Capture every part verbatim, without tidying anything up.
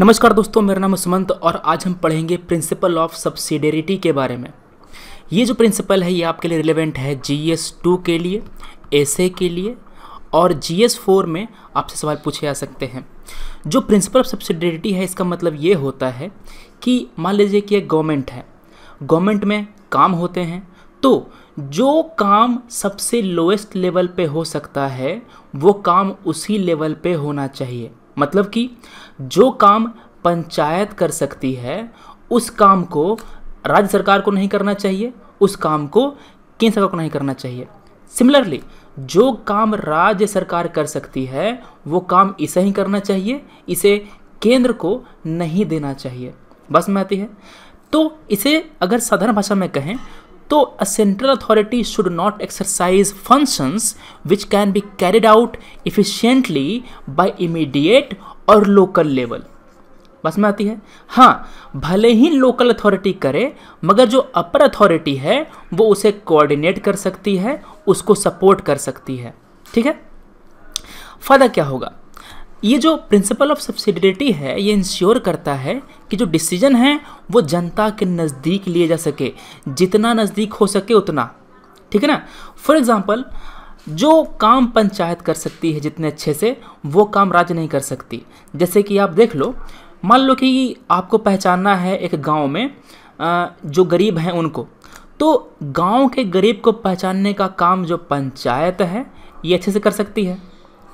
नमस्कार दोस्तों, मेरा नाम सुमंत और आज हम पढ़ेंगे प्रिंसिपल ऑफ सब्सिडियरिटी के बारे में। ये जो प्रिंसिपल है ये आपके लिए रिलेवेंट है जीएस टू के लिए, एसए के लिए और जीएस फोर में आपसे सवाल पूछे जा सकते हैं। जो प्रिंसिपल ऑफ सब्सिडियरिटी है इसका मतलब ये होता है कि मान लीजिए कि एक गवर्नमेंट है, गवर्नमेंट में काम होते हैं तो जो काम सबसे लोएस्ट लेवल पे हो सकता है वो काम उसी लेवल पे होना चाहिए। मतलब कि जो काम पंचायत कर सकती है उस काम को राज्य सरकार को नहीं करना चाहिए, उस काम को केंद्र सरकार को नहीं करना चाहिए। सिमिलरली जो काम राज्य सरकार कर सकती है वो काम इसे ही करना चाहिए, इसे केंद्र को नहीं देना चाहिए। बस में आती है। तो इसे अगर साधारण भाषा में कहें तो a central authority should not exercise functions which can be carried out efficiently by immediate और लोकल लेवल। बस में आती है। हाँ, भले ही लोकल अथॉरिटी करे मगर जो अपर अथॉरिटी है वो उसे कोऑर्डिनेट कर सकती है, उसको सपोर्ट कर सकती है। ठीक है। फायदा क्या होगा? ये जो प्रिंसिपल ऑफ सब्सिडियरिटी है ये इंश्योर करता है कि जो डिसीजन है वो जनता के नज़दीक लिए जा सके, जितना नज़दीक हो सके उतना। ठीक है ना। फॉर एग्जांपल, जो काम पंचायत कर सकती है जितने अच्छे से वो काम राज्य नहीं कर सकती। जैसे कि आप देख लो, मान लो कि आपको पहचानना है एक गाँव में जो गरीब हैं उनको, तो गाँव के गरीब को पहचानने का काम जो पंचायत है ये अच्छे से कर सकती है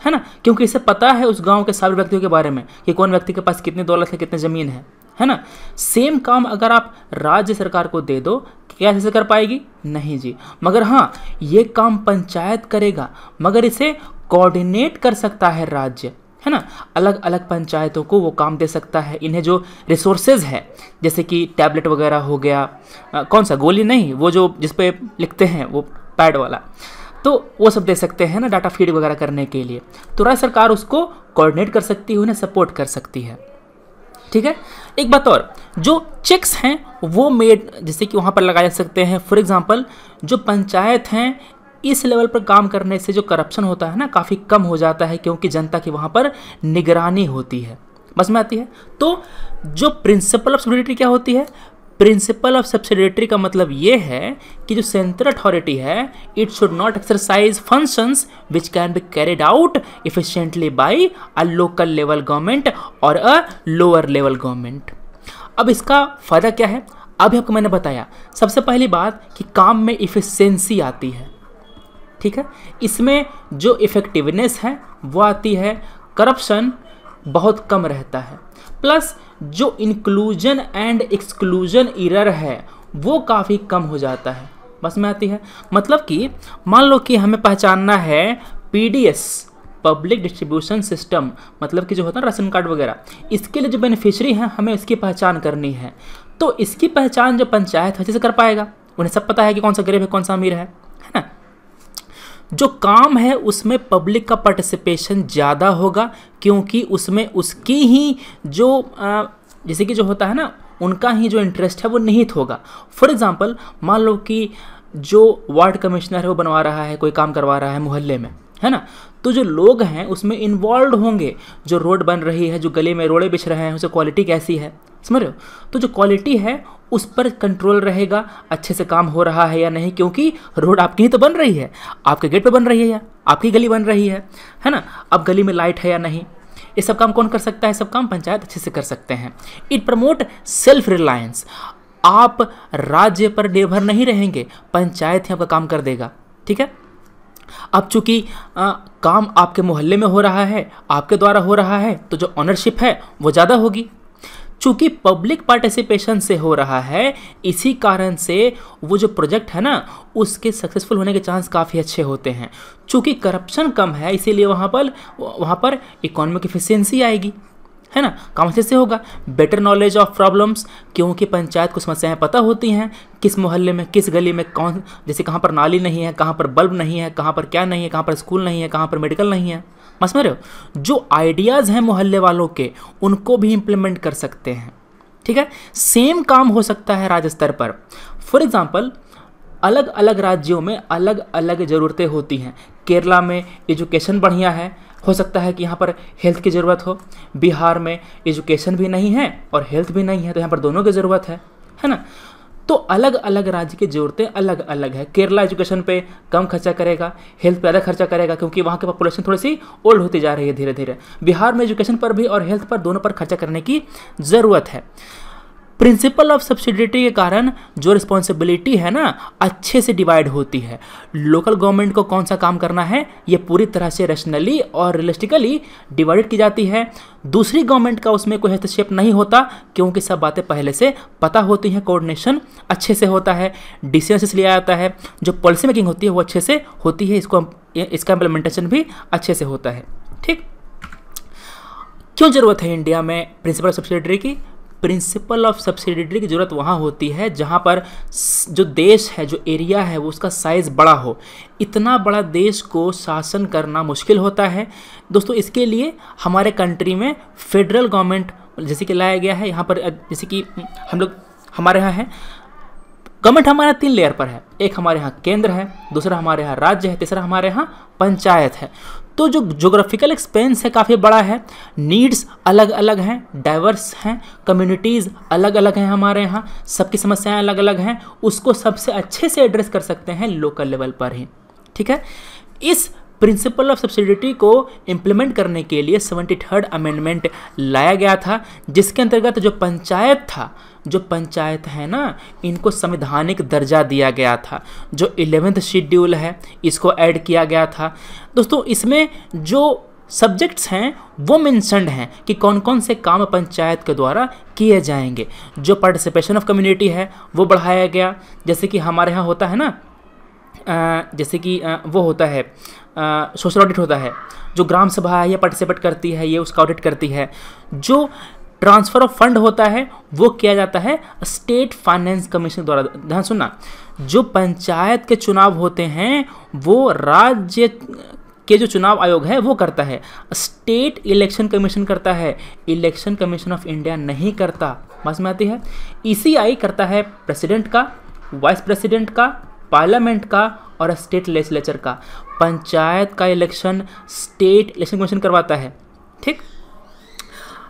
है ना, क्योंकि इसे पता है उस गांव के सारे व्यक्तियों के बारे में कि कौन व्यक्ति के पास कितनी दौलत है, कितनी ज़मीन है, है ना। सेम काम अगर आप राज्य सरकार को दे दो, क्या ऐसे कर पाएगी? नहीं जी। मगर हाँ, ये काम पंचायत करेगा मगर इसे कोऑर्डिनेट कर सकता है राज्य, है ना। अलग अलग पंचायतों को वो काम दे सकता है, इन्हें जो रिसोर्सेज है जैसे कि टैबलेट वगैरह हो गया, आ, कौन सा गोली नहीं, वो जो जिस पे लिखते हैं वो पैड वाला, तो वो सब दे सकते हैं ना, डाटा फीड वगैरह करने के लिए। तो राज्य सरकार उसको कोऑर्डिनेट कर सकती है, उन्हें सपोर्ट कर सकती है। ठीक है। एक बात और, जो चेक्स हैं वो मेड जैसे कि वहाँ पर लगाए जा सकते हैं। फॉर एग्जांपल, जो पंचायत हैं इस लेवल पर काम करने से जो करप्शन होता है ना काफ़ी कम हो जाता है, क्योंकि जनता की वहाँ पर निगरानी होती है। बस में आती है। तो जो प्रिंसिपल ऑफ सब्सिडियरिटी क्या होती है? प्रिंसिपल ऑफ सब्सिडियरिटी का मतलब ये है कि जो सेंट्रल अथॉरिटी है it should not exercise functions which can be carried out efficiently by a local level government और अ लोअर लेवल गवर्नमेंट। अब इसका फायदा क्या है? अभी आपको मैंने बताया। सबसे पहली बात कि काम में इफिशियंसी आती है। ठीक है। इसमें जो इफेक्टिवनेस है वो आती है, करप्शन बहुत कम रहता है, प्लस जो इंक्लूजन एंड एक्सक्लूजन एरर है वो काफ़ी कम हो जाता है। बस में आती है। मतलब कि मान लो कि हमें पहचानना है पीडीएस, पब्लिक डिस्ट्रीब्यूशन सिस्टम, मतलब कि जो होता है राशन कार्ड वगैरह, इसके लिए जो बेनिफिशियरी हैं हमें इसकी पहचान करनी है। तो इसकी पहचान जो पंचायत है अच्छे से कर पाएगा, उन्हें सब पता है कि कौन सा गरीब है, कौन सा अमीर है, है ना। जो काम है उसमें पब्लिक का पार्टिसिपेशन ज़्यादा होगा, क्योंकि उसमें उसकी ही जो जैसे कि जो होता है ना उनका ही जो इंटरेस्ट है वो निहित होगा। फॉर एग्जांपल, मान लो कि जो वार्ड कमिश्नर है वो बनवा रहा है, कोई काम करवा रहा है मोहल्ले में, है ना, तो जो लोग हैं उसमें इन्वॉल्व होंगे। जो रोड बन रही है, जो गली में रोड़े बिछ रहे हैं, उससे क्वालिटी कैसी है, समझ रहे हो? तो जो क्वालिटी है उस पर कंट्रोल रहेगा, अच्छे से काम हो रहा है या नहीं, क्योंकि रोड आपकी ही तो बन रही है, आपके गेट पे बन रही है या आपकी गली बन रही है, है ना। अब गली में लाइट है या नहीं, ये सब काम कौन कर सकता है? सब काम पंचायत अच्छे से कर सकते हैं। It promote self reliance. आप राज्य पर निर्भर नहीं रहेंगे, पंचायत ही आपका काम कर देगा। ठीक है। अब चूंकि काम आपके मोहल्ले में हो रहा है, आपके द्वारा हो रहा है, तो जो ऑनरशिप है वो ज़्यादा होगी। चूंकि पब्लिक पार्टिसिपेशन से हो रहा है, इसी कारण से वो जो प्रोजेक्ट है ना उसके सक्सेसफुल होने के चांस काफ़ी अच्छे होते हैं। चूंकि करप्शन कम है इसीलिए वहाँ पर वहाँ पर इकोनॉमिक एफिशिएंसी आएगी, है ना, काम अच्छे से होगा। बेटर नॉलेज ऑफ प्रॉब्लम्स, क्योंकि पंचायत को समस्याएं पता होती हैं, किस मोहल्ले में, किस गली में कौन, जैसे कहाँ पर नाली नहीं है, कहाँ पर बल्ब नहीं है, कहाँ पर क्या नहीं है, कहाँ पर स्कूल नहीं है, कहाँ पर मेडिकल नहीं है। मस में रहे हो। जो आइडियाज़ हैं मोहल्ले वालों के उनको भी इम्प्लीमेंट कर सकते हैं। ठीक है। सेम काम हो सकता है राज्य स्तर पर। फॉर एग्ज़ाम्पल, अलग अलग राज्यों में अलग अलग ज़रूरतें होती हैं। केरला में एजुकेशन बढ़िया है, हो सकता है कि यहाँ पर हेल्थ की ज़रूरत हो, बिहार में एजुकेशन भी नहीं है और हेल्थ भी नहीं है, तो यहाँ पर दोनों की ज़रूरत है, है ना। तो अलग अलग राज्य की ज़रूरतें अलग अलग है। केरला एजुकेशन पे कम खर्चा करेगा, हेल्थ पे ज़्यादा खर्चा करेगा, क्योंकि वहाँ की पॉपुलेशन थोड़ी सी ओल्ड होती जा रही है धीरे धीरे। बिहार में एजुकेशन पर भी और हेल्थ पर, दोनों पर खर्चा करने की ज़रूरत है। प्रिंसिपल ऑफ सब्सिडियरिटी के कारण जो रिस्पॉन्सिबिलिटी है ना, अच्छे से डिवाइड होती है। लोकल गवर्नमेंट को कौन सा काम करना है ये पूरी तरह से रैशनली और रियलिस्टिकली डिवाइड की जाती है। दूसरी गवर्नमेंट का उसमें कोई हस्तक्षेप नहीं होता, क्योंकि सब बातें पहले से पता होती हैं, कोऑर्डिनेशन अच्छे से होता है, डिसीजन लिया जाता है, जो पॉलिसी मेकिंग होती है वो अच्छे से होती है, इसको इसका इम्प्लीमेंटेशन भी अच्छे से होता है। ठीक, क्यों ज़रूरत है इंडिया में प्रिंसिपल ऑफ सब्सिडियरिटी की? प्रिंसिपल ऑफ सब्सिडियरिटी की ज़रूरत वहाँ होती है जहाँ पर जो देश है, जो एरिया है, वो उसका साइज़ बड़ा हो। इतना बड़ा देश को शासन करना मुश्किल होता है दोस्तों। इसके लिए हमारे कंट्री में फेडरल गवर्नमेंट जैसे कि लाया गया है, यहाँ पर जैसे कि हम लोग हमारे यहाँ है गवर्नमेंट, हमारे तीन लेयर पर है। एक हमारे यहाँ केंद्र है, दूसरा हमारे यहाँ राज्य है, तीसरा हमारे यहाँ पंचायत है। तो जो ज्योग्राफिकल एक्सपेंस है काफ़ी बड़ा है, नीड्स अलग अलग हैं, डाइवर्स हैं, कम्युनिटीज़ अलग अलग हैं हमारे यहाँ, सबकी समस्याएं अलग अलग हैं, उसको सबसे अच्छे से एड्रेस कर सकते हैं लोकल लेवल पर ही। ठीक है, इस प्रिंसिपल ऑफ सब्सिडियरिटी को इम्प्लीमेंट करने के लिए सेवेंटी थर्ड अमेंडमेंट लाया गया था, जिसके अंतर्गत जो पंचायत था, जो पंचायत है ना, इनको संवैधानिक दर्जा दिया गया था। जो इलेवेंथ शेड्यूल है इसको ऐड किया गया था। दोस्तों इसमें जो सब्जेक्ट्स हैं वो मेंशन्ड हैं कि कौन कौन से काम पंचायत के द्वारा किए जाएंगे। जो पार्टिसिपेशन ऑफ कम्युनिटी है वो बढ़ाया गया, जैसे कि हमारे यहाँ होता है ना, जैसे कि वो होता है सोशल ऑडिट होता है, जो ग्राम सभा है ये पार्टिसिपेट करती है, ये उसका ऑडिट करती है। जो ट्रांसफ़र ऑफ फंड होता है वो किया जाता है स्टेट फाइनेंस कमीशन द्वारा। ध्यान सुनना, जो पंचायत के चुनाव होते हैं वो राज्य के जो चुनाव आयोग है वो करता है, स्टेट इलेक्शन कमीशन करता है, इलेक्शन कमीशन ऑफ इंडिया नहीं करता। बात में आती है, ई सी आई करता है प्रेसिडेंट का, वाइस प्रेसिडेंट का, पार्लियामेंट का और स्टेट लेजिस्लेचर का। पंचायत का इलेक्शन स्टेट इलेक्शन कमीशन करवाता है। ठीक,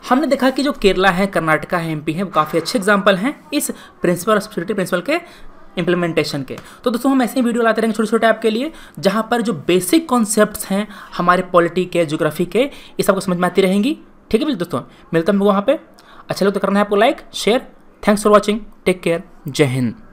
हमने देखा कि जो केरला है, कर्नाटका है, एमपी है, वो काफ़ी अच्छे एग्जाम्पल हैं इस प्रिंसिपल ऑफ सब्सिडियरिटी प्रिंसिपल के इम्प्लीमेंटेशन के। तो दोस्तों हम ऐसे ही वीडियो लाते रहेंगे छोटे छोटे आपके लिए, जहाँ पर जो बेसिक कॉन्सेप्ट्स हैं हमारे पॉलिटी के, ज्योग्राफी के, ये सबको समझ में आती रहेंगी। ठीक है बिल्कुल दोस्तों, मिलता हूँ वहाँ पर। अच्छा लगे तो करना है आपको like share. Thanks for watching, take care, जय हिंद।